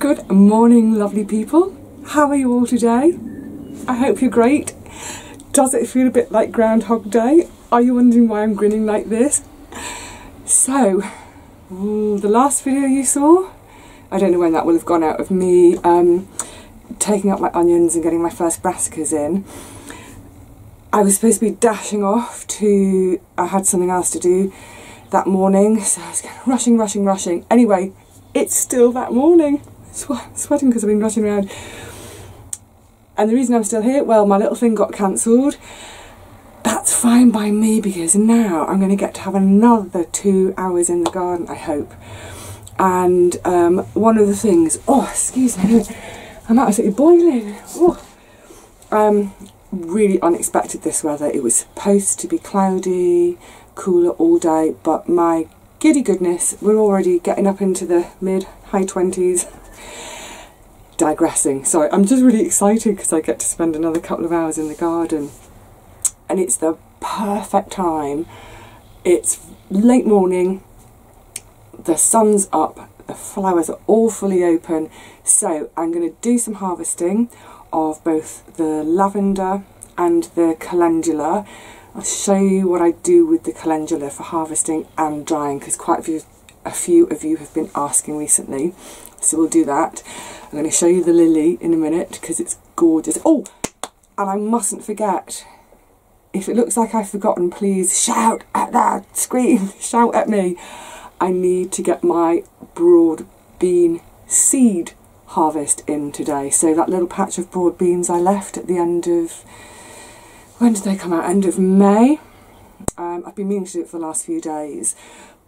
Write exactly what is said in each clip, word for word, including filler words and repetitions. Good morning, lovely people. How are you all today? I hope you're great. Does it feel a bit like Groundhog Day? Are you wondering why I'm grinning like this? So, ooh, the last video you saw, I don't know when that will have gone out, of me um, taking up my onions and getting my first brassicas in. I was supposed to be dashing off to, I had something else to do that morning, so I was kind of rushing, rushing, rushing. Anyway, it's still that morning. I'm sweating because I've been rushing around. And the reason I'm still here, well, my little thing got cancelled. That's fine by me because now I'm going to get to have another two hours in the garden, I hope. And um, one of the things, oh, excuse me, I'm absolutely boiling. Oh. Um, really unexpected this weather. It was supposed to be cloudy, cooler all day, but my giddy goodness, we're already getting up into the mid-high twenties. Digressing, sorry, I'm just really excited because I get to spend another couple of hours in the garden. And it's the perfect time. It's late morning, the sun's up, the flowers are all fully open, so I'm going to do some harvesting of both the lavender and the calendula. I'll show you what I do with the calendula for harvesting and drying, because quite a few, a few of you have been asking recently, so we'll do that. I'm going to show you the lily in a minute because it's gorgeous. Oh, and I mustn't forget, if it looks like I've forgotten, please shout at that, scream, shout at me. I need to get my broad bean seed harvest in today. So that little patch of broad beans I left at the end of, when did they come out? End of May. Um, I've been meaning to do it for the last few days,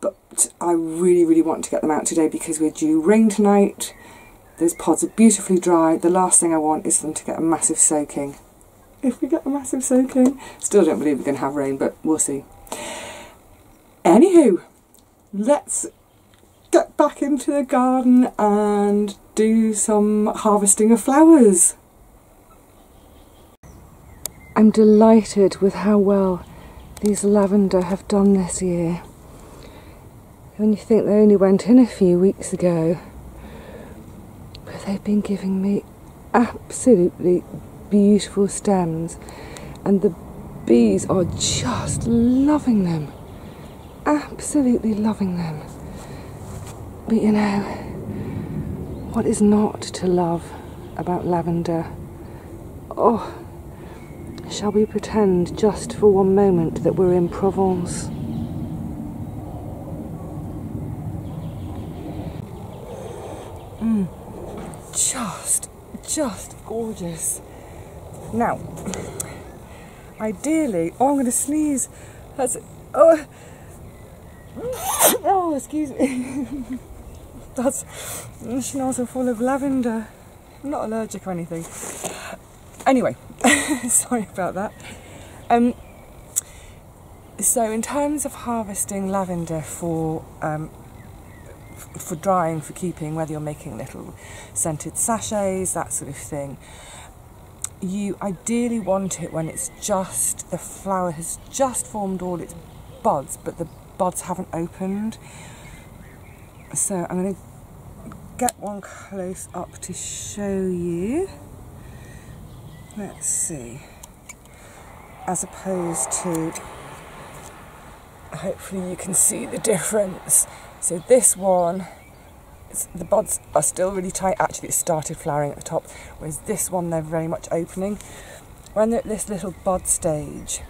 but I really, really want to get them out today because we're due rain tonight. Those pods are beautifully dry. The last thing I want is them to get a massive soaking. If we get a massive soaking, still don't believe we're going to have rain, but we'll see. Anywho, let's get back into the garden and do some harvesting of flowers. I'm delighted with how well these lavender have done this year. When you think they only went in a few weeks ago, but they've been giving me absolutely beautiful stems, and the bees are just loving them, absolutely loving them. But you know, what is not to love about lavender? Oh, shall we pretend just for one moment that we're in Provence? Mm, just, just gorgeous. Now, ideally, oh, I'm going to sneeze. That's, oh, oh, excuse me. That's the schnozzle full of lavender. I'm not allergic or anything. Anyway, sorry about that. Um, so, in terms of harvesting lavender for um, for drying, for keeping, whether you're making little scented sachets, that sort of thing, you ideally want it when it's just, the flower has just formed all its buds, but the buds haven't opened. So I'm going to get one close up to show you. Let's see. As opposed to, hopefully you can see the difference. So this one, It's, the buds are still really tight. Actually, it started flowering at the top, whereas this one, they're very much opening. When they're at this little bud stage,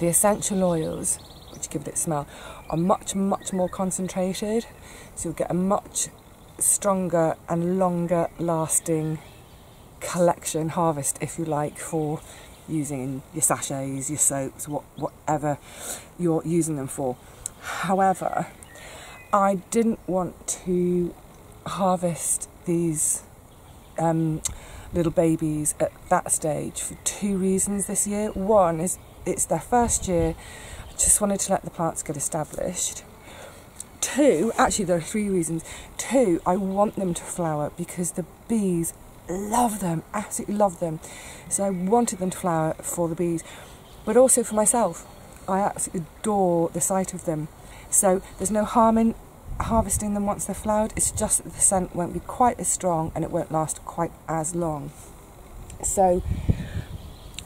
the essential oils, which give it its smell, are much, much more concentrated. So you'll get a much stronger and longer lasting collection, harvest, if you like, for using in your sachets, your soaps, what, whatever you're using them for. However, I didn't want to harvest these um, little babies at that stage for two reasons this year. One is it's their first year. I just wanted to let the plants get established. Two, actually there are three reasons. Two, I want them to flower because the bees love them, absolutely love them. So I wanted them to flower for the bees, but also for myself. I absolutely adore the sight of them. So there's no harm in harvesting them once they're flowered, it's just that the scent won't be quite as strong and it won't last quite as long. So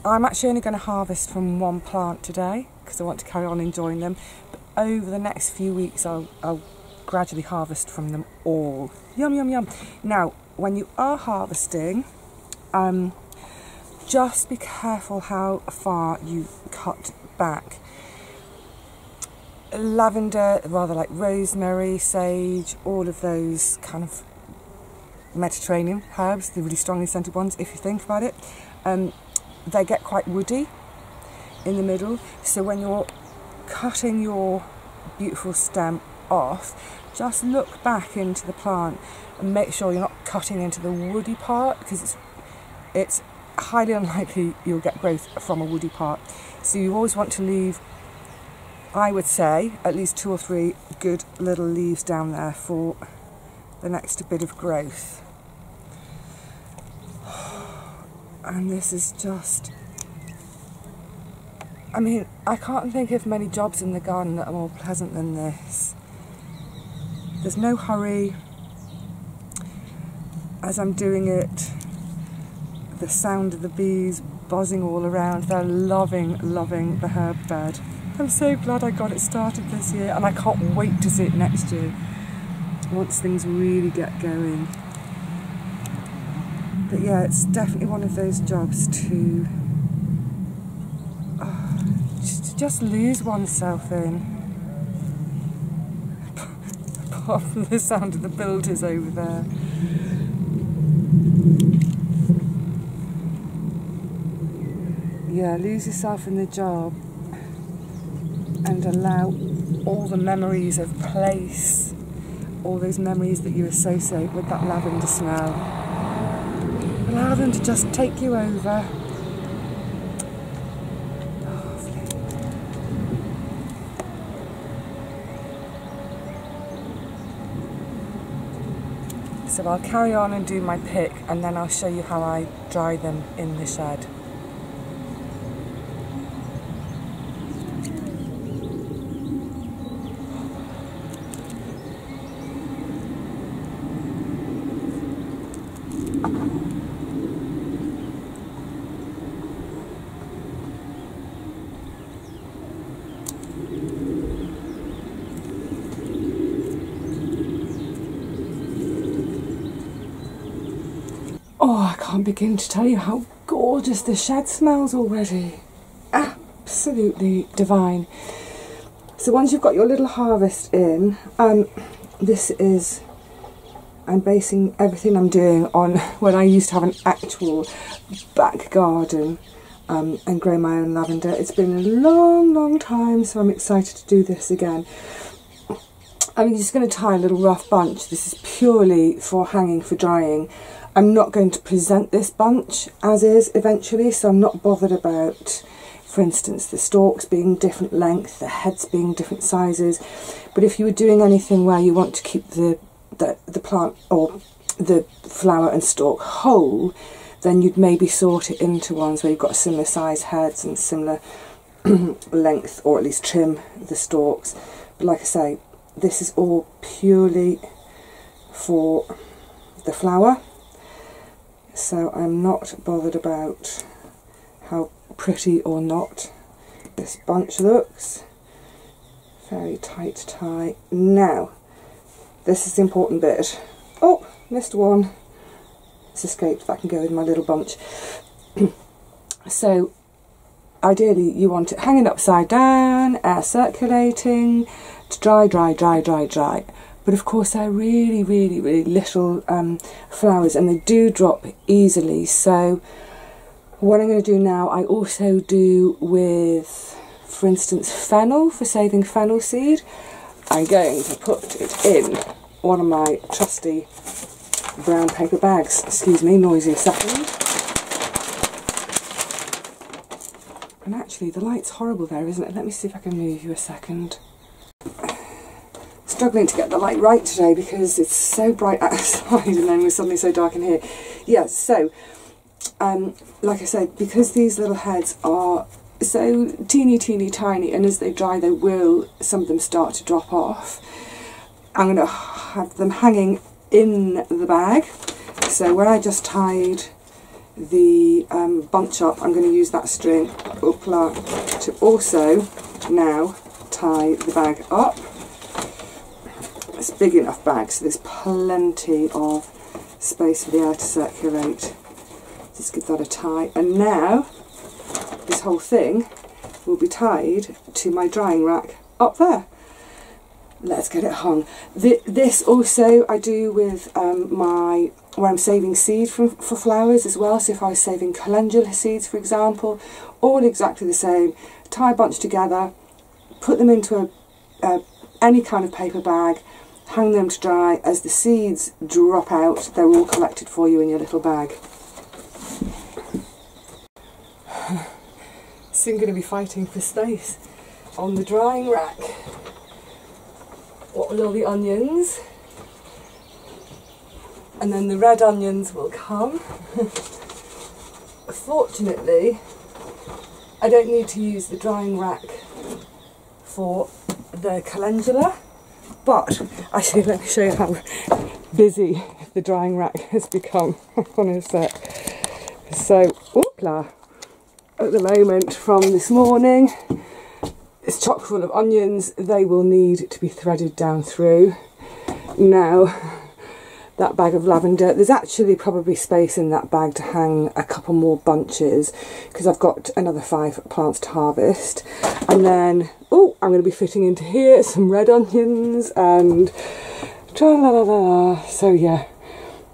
I'm actually only going to harvest from one plant today because I want to carry on enjoying them, but over the next few weeks I'll, I'll gradually harvest from them all. Yum yum yum. Now when you are harvesting, um, just be careful how far you cut back. Lavender, rather like rosemary, sage, all of those kind of Mediterranean herbs, the really strongly scented ones, if you think about it, um, they get quite woody in the middle. So when you're cutting your beautiful stem off, just look back into the plant and make sure you're not cutting into the woody part, because it's, it's highly unlikely you'll get growth from a woody part. So you always want to leave, I would say, at least two or three good little leaves down there for the next bit of growth. And this is just, I mean, I can't think of many jobs in the garden that are more pleasant than this. There's no hurry. As I'm doing it, the sound of the bees buzzing all around, they're loving, loving the herb bed. I'm so glad I got it started this year, and I can't wait to see it next year, once things really get going. But yeah, it's definitely one of those jobs to uh, just, just lose oneself in. Apart from the sound of the builders over there. Yeah, lose yourself in the job. And allow all the memories of place, all those memories that you associate with that lavender smell, allow them to just take you over. Lovely. So I'll carry on and do my pick, and then I'll show you how I dry them in the shed. Oh, I can't begin to tell you how gorgeous the shed smells already. Absolutely divine. So once you've got your little harvest in, um, this is, I'm basing everything I'm doing on when I used to have an actual back garden um, and grow my own lavender. It's been a long, long time, so I'm excited to do this again. I'm just going to tie a little rough bunch. This is purely for hanging for drying. I'm not going to present this bunch as is eventually, so I'm not bothered about, for instance, the stalks being different length, the heads being different sizes. But if you were doing anything where you want to keep the, the, the plant or the flower and stalk whole, then you'd maybe sort it into ones where you've got similar size heads and similar length, or at least trim the stalks. But like I say, this is all purely for the flower, so I'm not bothered about how pretty or not this bunch looks. Very tight tie. Now, this is the important bit. Oh, missed one. It's escaped. That can go in my little bunch. So, ideally you want it hanging upside down, air circulating, to dry, dry, dry, dry, dry. But of course they're really, really, really little um, flowers, and they do drop easily. So what I'm going to do now, I also do with, for instance, fennel, for saving fennel seed. I'm going to put it in one of my trusty brown paper bags. Excuse me, noisy a second. And actually the light's horrible there, isn't it? Let me see if I can move you a second. Struggling to get the light right today because it's so bright outside and then we're suddenly so dark in here. Yeah, so um, like I said, because these little heads are so teeny teeny tiny, and as they dry they will, some of them start to drop off. I'm going to have them hanging in the bag. So where I just tied the um, bunch up, I'm going to use that string upla to also now tie the bag up. It's a big enough bag, so there's plenty of space for the air to circulate. Just give that a tie, and now this whole thing will be tied to my drying rack up there. Let's get it hung. The, this also I do with um, my, where I'm saving seed from, for flowers as well. So if I was saving calendula seeds, for example, all exactly the same. Tie a bunch together, put them into a, a, any kind of paper bag, hang them to dry. As the seeds drop out, they're all collected for you in your little bag. Soon going to be fighting for space on the drying rack. What will all the onions, and then the red onions will come. Fortunately, I don't need to use the drying rack for the calendula, but actually let me show you how busy the drying rack has become. Hold on a sec. So, oopla, at the moment from this morning, it's chock full of onions. They will need to be threaded down through. Now, that bag of lavender, there's actually probably space in that bag to hang a couple more bunches, because I've got another five plants to harvest. And then, oh, I'm going to be fitting into here some red onions and tra-la-la-la-la. So yeah,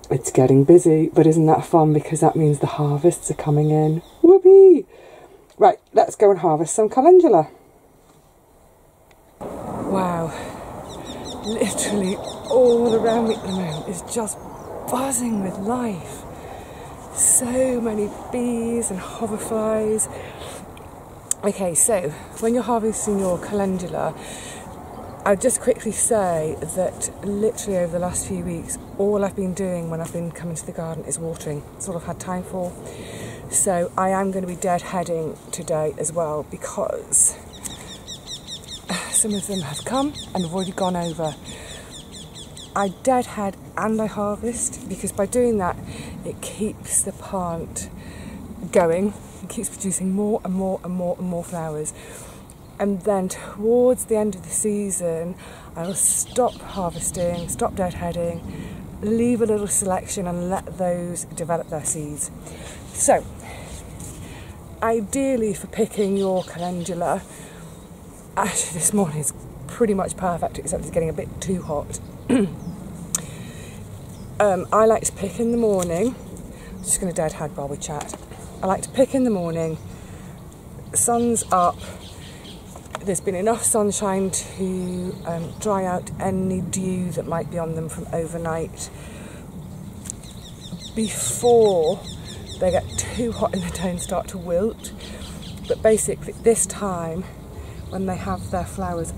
it's getting busy, but isn't that fun, because that means the harvests are coming in. Whoopee! Right, let's go and harvest some calendula. Wow, literally all around me at the moment is just buzzing with life. So many bees and hoverflies. Okay, so when you're harvesting your calendula, I'll just quickly say that literally over the last few weeks, all I've been doing when I've been coming to the garden is watering. That's all I've had time for. So I am going to be deadheading today as well, because some of them have come and have already gone over. I deadhead and I harvest, because by doing that it keeps the plant going. It keeps producing more and more and more and more flowers. And then towards the end of the season I'll stop harvesting, stop deadheading, leave a little selection and let those develop their seeds. So ideally for picking your calendula, actually this morning is pretty much perfect, except it's getting a bit too hot. um, I like to pick in the morning. I'm just going to deadhead while we chat. I like to pick in the morning, sun's up, there's been enough sunshine to um, dry out any dew that might be on them from overnight before they get too hot and the don't start to wilt. But basically this time, when they have their flowers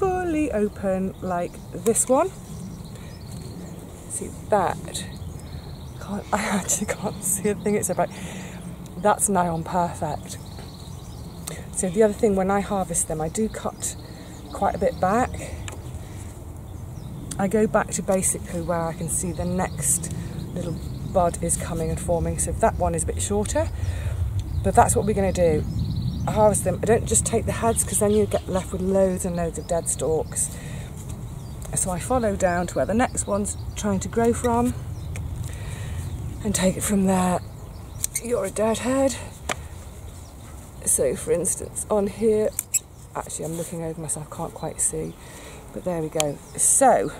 fully open like this one. See that? Can't, I actually can't see a thing it's about. That's nigh on perfect. So the other thing, when I harvest them, I do cut quite a bit back. I go back to basically where I can see the next little bud is coming and forming. So that one is a bit shorter, but that's what we're going to do. I harvest them. I don't just take the heads, because then you get left with loads and loads of dead stalks. So I follow down to where the next one's trying to grow from and take it from there. You're a dead head. So for instance on here, actually I'm looking over myself, can't quite see, but there we go. So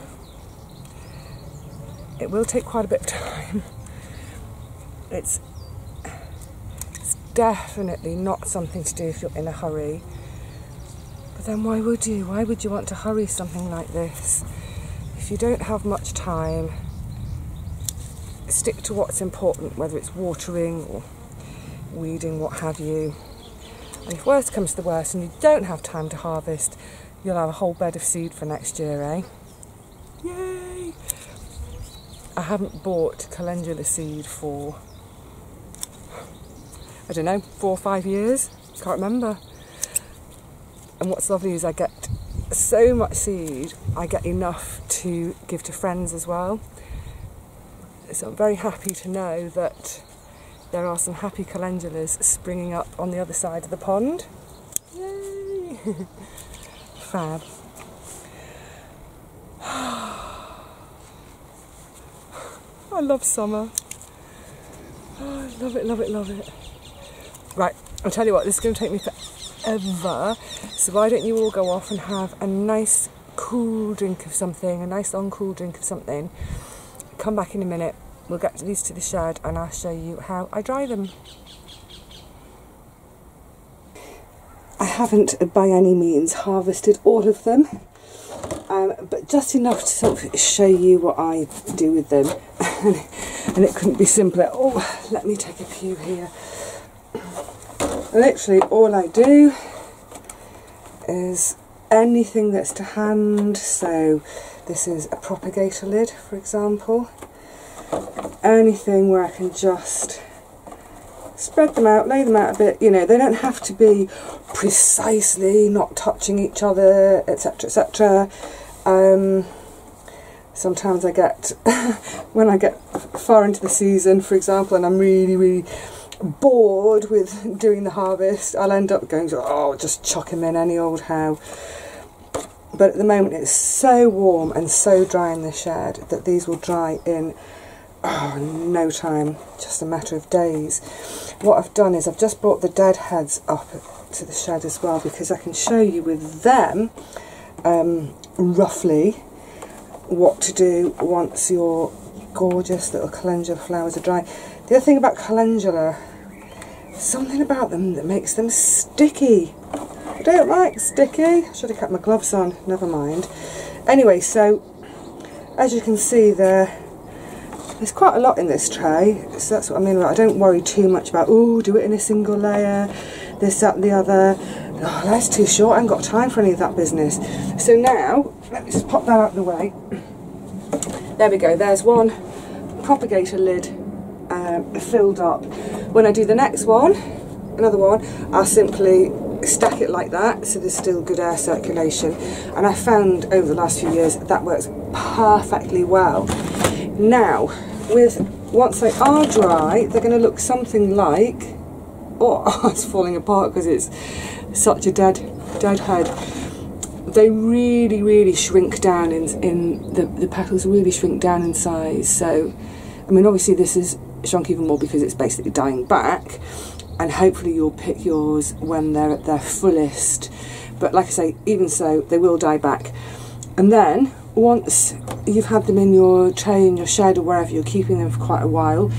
it will take quite a bit of time. It's definitely not something to do if you're in a hurry, but then why would you? Why would you want to hurry something like this? If you don't have much time, stick to what's important, whether it's watering or weeding, what have you. And if worst comes to the worst and you don't have time to harvest, you'll have a whole bed of seed for next year, eh? Yay! I haven't bought calendula seed for, I don't know, four or five years, can't remember. And what's lovely is I get so much seaweed, I get enough to give to friends as well. So I'm very happy to know that there are some happy calendulas springing up on the other side of the pond. Yay! Fab. I love summer. Oh, love it, love it, love it. Right, I'll tell you what, this is going to take me forever, so why don't you all go off and have a nice cool drink of something, a nice long cool drink of something. Come back in a minute, we'll get these to the shed and I'll show you how I dry them. I haven't by any means harvested all of them, um, but just enough to sort of show you what I do with them. And it couldn't be simpler. Oh, let me take a few here. Literally all I do is anything that's to hand, so this is a propagator lid, for example. Anything where I can just spread them out, lay them out a bit, you know, they don't have to be precisely not touching each other, etc, et cetera. Um, sometimes I get, when I get far into the season, for example, and I'm really, really bored with doing the harvest, I'll end up going, oh, just chuck him in any old how. But at the moment it's so warm and so dry in the shed that these will dry in oh, no time, just a matter of days. What I've done is I've just brought the dead heads up to the shed as well, because I can show you with them um, roughly what to do once your gorgeous little calendula flowers are dry. The other thing about calendula, something about them that makes them sticky. I don't like sticky. I should have kept my gloves on, never mind. Anyway, so as you can see there, there's quite a lot in this tray, so that's what I mean about I don't worry too much about, oh, do it in a single layer, this, that, and the other. Oh, that's too short, I haven't got time for any of that business. So now, let me just pop that out of the way. There we go, there's one propagator lid um, filled up. When I do the next one, another one, I'll simply stack it like that so there's still good air circulation, and I found over the last few years that works perfectly well. Now, with once they are dry, they're going to look something like, oh, it's falling apart because it's such a dead, dead head. They really, really shrink down in, in the, the petals really shrink down in size. So, I mean, obviously this is shrunk even more because it's basically dying back, and hopefully you'll pick yours when they're at their fullest. But like I say, even so, they will die back. And then, once you've had them in your tray, in your shed, or wherever you're keeping them for quite a while,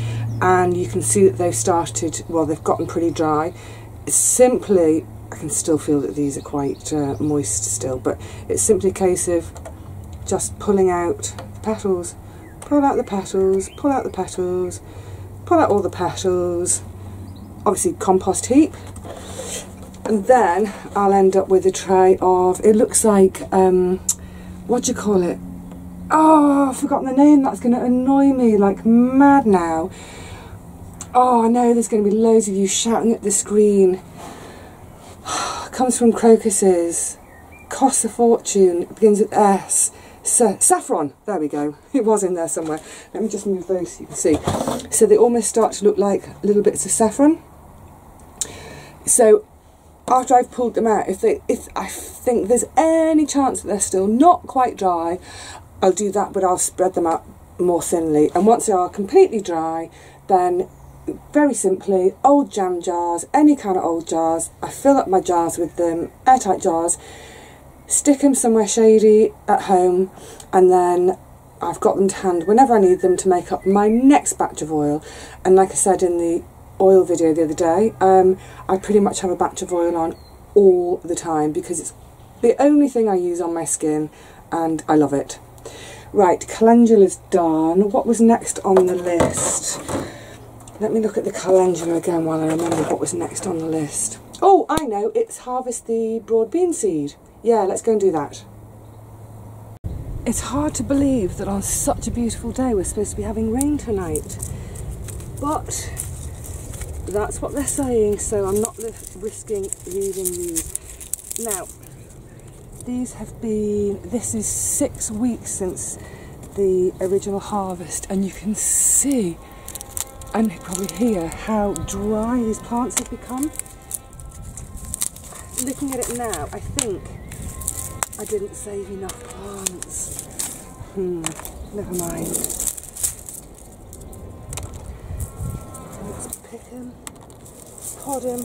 and you can see that they've started, well, they've gotten pretty dry, it's simply, I can still feel that these are quite uh, moist still, but it's simply a case of just pulling out the petals, pull out the petals, pull out the petals, pull out all the petals, obviously compost heap, and then I'll end up with a tray of, it looks like, um, what do you call it? Oh, I've forgotten the name, that's going to annoy me like mad now. Oh, I know there's going to be loads of you shouting at the screen. Comes from crocuses, costs a fortune, it begins with S, Sa saffron, there we go, it was in there somewhere. Let me just move those so you can see. So they almost start to look like little bits of saffron. So after I've pulled them out, if they, if I think there's any chance that they're still not quite dry, I'll do that, but I'll spread them out more thinly. And once they are completely dry, then very simply, old jam jars, any kind of old jars, I fill up my jars with them, airtight jars, stick them somewhere shady at home, and then I've got them to hand whenever I need them to make up my next batch of oil. And like I said in the oil video the other day, um, I pretty much have a batch of oil on all the time because it's the only thing I use on my skin and I love it. Right, calendula's done. What was next on the list? Let me look at the calendula again while I remember what was next on the list. Oh, I know, it's harvest the broad bean seed. Yeah, let's go and do that. It's hard to believe that on such a beautiful day we're supposed to be having rain tonight. But that's what they're saying, so I'm not risking leaving these. Now, These have been, this is six weeks since the original harvest, and you can see, and you probably hear, how dry these plants have become. Looking at it now, I think I didn't save enough plants. Hmm, never mind. Let's pick him, pod him,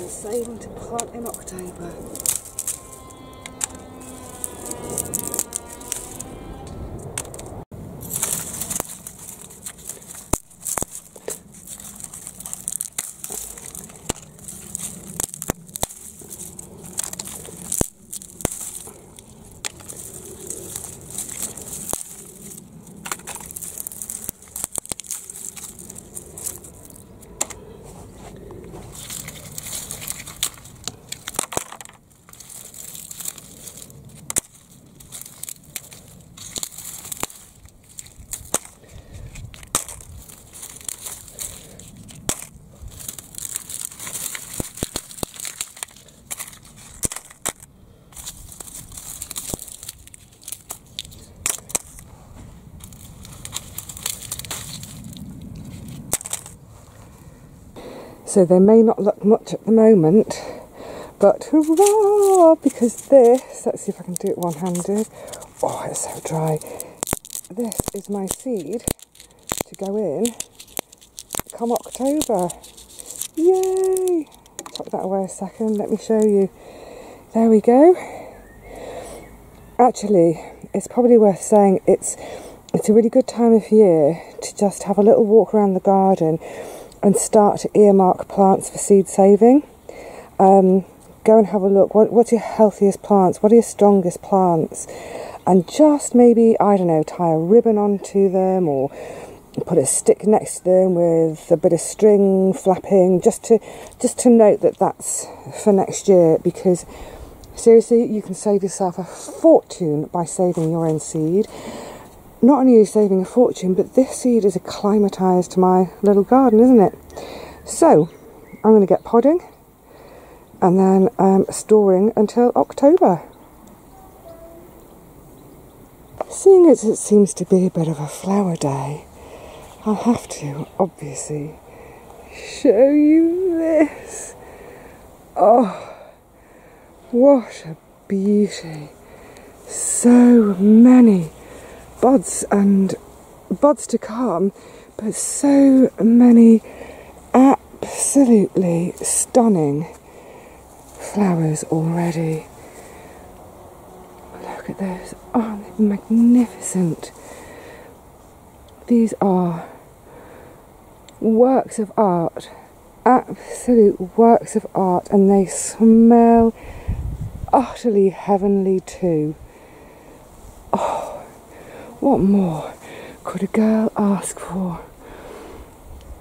and save him to plant in October. So they may not look much at the moment, but hurrah, because this, let's see if I can do it one-handed, oh it's so dry, this is my seed to go in come October, yay! Tuck that away a second, let me show you, there we go. Actually, it's probably worth saying it's, it's a really good time of year to just have a little walk around the garden and start to earmark plants for seed saving. Um, go and have a look, what, what's your healthiest plants, what are your strongest plants, and just maybe, I don't know, tie a ribbon onto them or put a stick next to them with a bit of string flapping, just to, just to note that that's for next year, because seriously, you can save yourself a fortune by saving your own seed. Not only are you saving a fortune, but this seed is acclimatised to my little garden, isn't it? So, I'm going to get podding and then um, storing until October. Seeing as it seems to be a bit of a flower day, I'll have to, obviously, show you this. Oh, what a beauty. So many buds and buds to come, but so many absolutely stunning flowers already. Look at those, oh, they're magnificent. These are works of art, absolute works of art, and they smell utterly heavenly too. Oh, what more could a girl ask for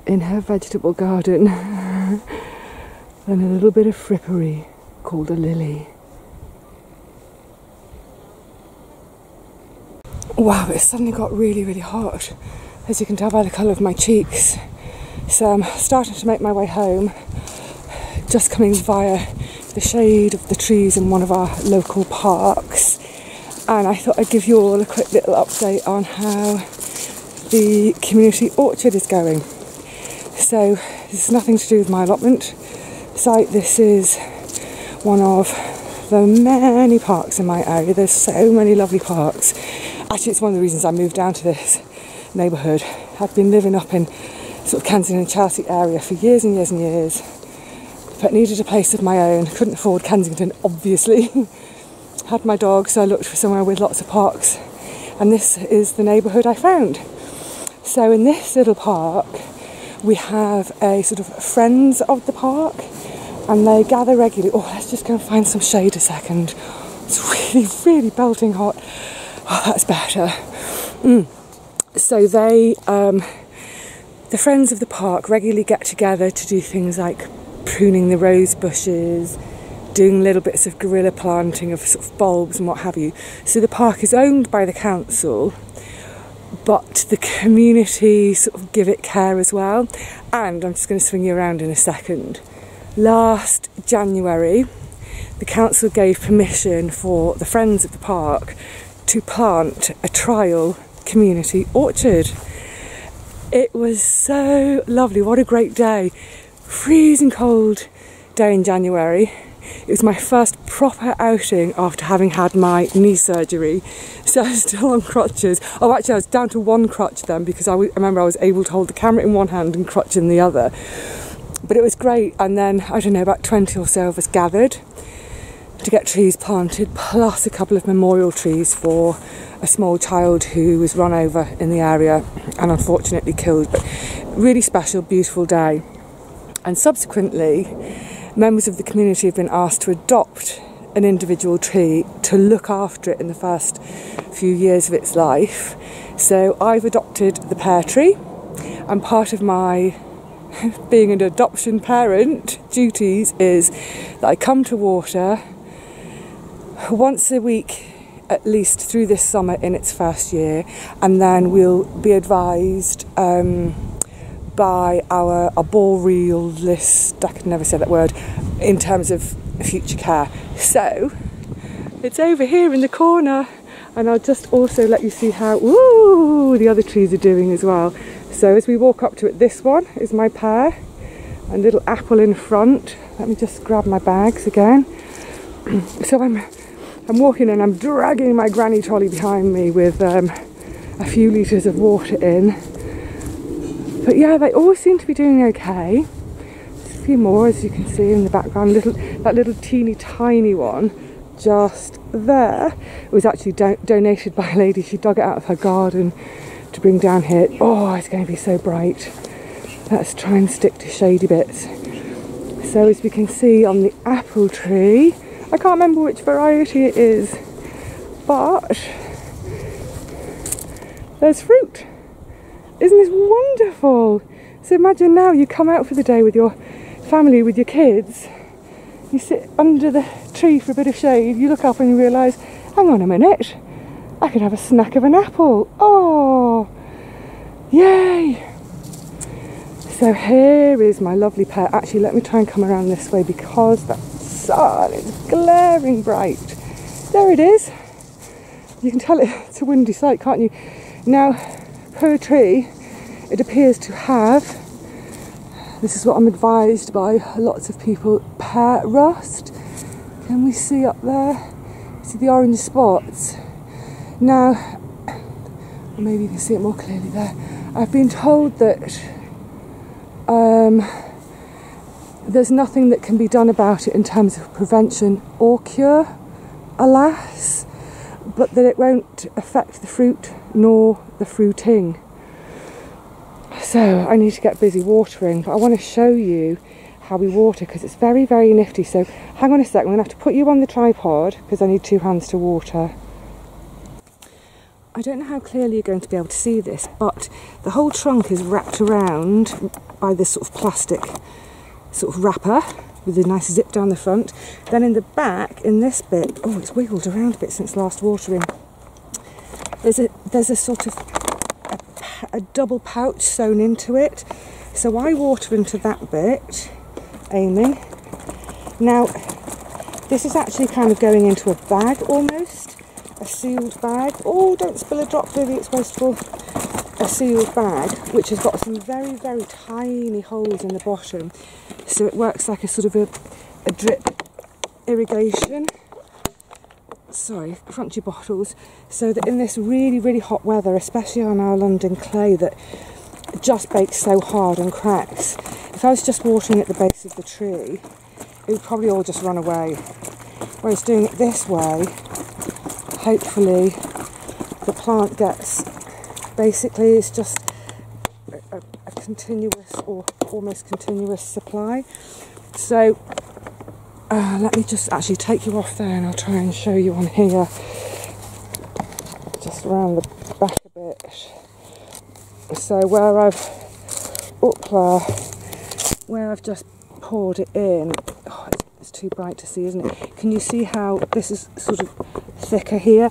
in her vegetable garden than a little bit of frippery called a lily? Wow, it suddenly got really, really hot, as you can tell by the colour of my cheeks. So I'm starting to make my way home, just coming via the shade of the trees in one of our local parks. And I thought I'd give you all a quick little update on how the community orchard is going. So this is nothing to do with my allotment site. This is one of the many parks in my area. There's so many lovely parks. Actually, it's one of the reasons I moved down to this neighbourhood. I've been living up in sort of Kensington and Chelsea area for years and years and years, but needed a place of my own. Couldn't afford Kensington, obviously. Had my dog, so I looked for somewhere with lots of parks, and this is the neighbourhood I found. So in this little park we have a sort of friends of the park, and they gather regularly. Oh, let's just go and find some shade a second. It's really, really belting hot. Oh, that's better. Mm. So they, um, the friends of the park regularly get together to do things like pruning the rose bushes, doing little bits of guerrilla planting of sort of bulbs and what have you. So the park is owned by the council, but the community sort of give it care as well. And I'm just going to swing you around in a second. Last January, the council gave permission for the Friends of the Park to plant a trial community orchard. It was so lovely, what a great day. Freezing cold day in January. It was my first proper outing after having had my knee surgery, so I was still on crutches. Oh, actually I was down to one crutch then, because I, I remember I was able to hold the camera in one hand and crutch in the other. But it was great, and then, I don't know, about twenty or so of us gathered to get trees planted, plus a couple of memorial trees for a small child who was run over in the area and unfortunately killed. But really special, beautiful day. And subsequently, members of the community have been asked to adopt an individual tree to look after it in the first few years of its life. So I've adopted the pear tree, and part of my being an adoption parent duties is that I come to water once a week at least through this summer in its first year, and then we'll be advised um, by our arborealist, I can never say that word, in terms of future care. So it's over here in the corner, and I'll just also let you see how ooh, the other trees are doing as well. So as we walk up to it, this one is my pear, and little apple in front. Let me just grab my bags again. So I'm I'm walking and I'm dragging my granny trolley behind me with um, a few litres of water in. But yeah, they all seem to be doing okay. Just a few more, as you can see in the background. Little that little teeny tiny one just there, it was actually do donated by a lady. She dug it out of her garden to bring down here. Oh, it's going to be so bright. Let's try and stick to shady bits. So as we can see on the apple tree, I can't remember which variety it is, but there's fruit. Isn't this wonderful? So imagine now you come out for the day with your family, with your kids, you sit under the tree for a bit of shade, you look up and you realise, hang on a minute, I could have a snack of an apple. Oh, yay! So here is my lovely pear. Actually, let me try and come around this way because that sun is glaring bright. There it is. You can tell it's a windy sight, can't you? Now, per tree, it appears to have, this is what I'm advised by lots of people, pear rust. Can we see up there? See the orange spots? Now, maybe you can see it more clearly there. I've been told that um, there's nothing that can be done about it in terms of prevention or cure, alas, but that it won't affect the fruit nor the fruiting. So I need to get busy watering, but I want to show you how we water because it's very, very nifty. So hang on a sec, I'm going to have to put you on the tripod because I need two hands to water. I don't know how clearly you're going to be able to see this, but the whole trunk is wrapped around by this sort of plastic sort of wrapper with a nice zip down the front. Then in the back, in this bit, oh, it's wiggled around a bit since last watering. There's a there's a sort of a, a double pouch sewn into it. So I water into that bit, aiming. Now, this is actually kind of going into a bag almost. A sealed bag. Oh, don't spill a drop, Lily, it's wasteful. A sealed bag, which has got some very, very tiny holes in the bottom. So it works like a sort of a, a drip irrigation. Sorry, crunchy bottles. So that in this really, really hot weather, especially on our London clay that just bakes so hard and cracks, if I was just watering at the base of the tree, it would probably all just run away. Whereas doing it this way, hopefully the plant gets, basically it's just a, a continuous or almost continuous supply. So uh, let me just actually take you off there and I'll try and show you on here. Just around the back a bit. So where I've, oopla, where I've just poured it in, oh, it's, it's too bright to see, isn't it? Can you see how this is sort of thicker here?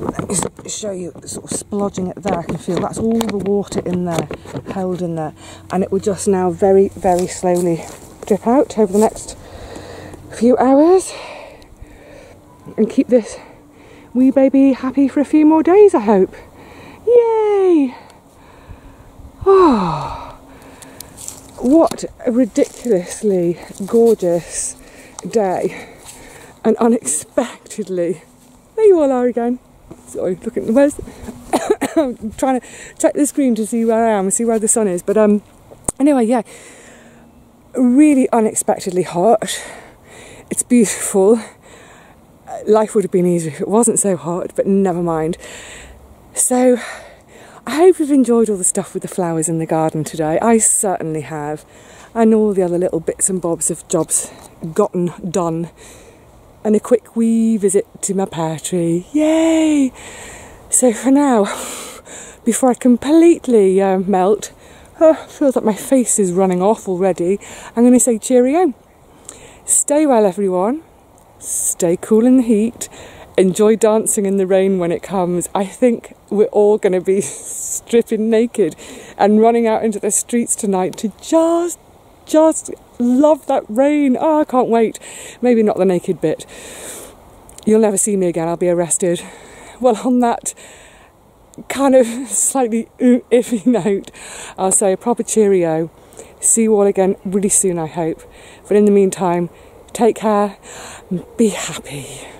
Let me show you, sort of splodging it there, I can feel that's all the water in there, held in there, and it will just now very, very slowly drip out over the next few hours. and keep this wee baby happy for a few more days, I hope. Yay! Oh, what a ridiculously gorgeous day, and unexpectedly, there you all are again. Sorry, looking at the west. I'm trying to check the screen to see where I am, see where the sun is, but um, anyway, yeah, really unexpectedly hot. It's beautiful. Life would have been easier if it wasn't so hot, but never mind. So, I hope you've enjoyed all the stuff with the flowers in the garden today. I certainly have, and all the other little bits and bobs of jobs gotten done, and a quick wee visit to my pear tree. Yay! So for now, before I completely uh, melt, I feel that my face is running off already, I'm going to say cheerio. Stay well, everyone. Stay cool in the heat. Enjoy dancing in the rain when it comes. I think we're all going to be stripping naked and running out into the streets tonight to just, just love that rain. Oh, I can't wait. Maybe not the naked bit. You'll never see me again. I'll be arrested. Well, on that kind of slightly iffy note, I'll say a proper cheerio. See you all again really soon, I hope. But in the meantime, take care and be happy.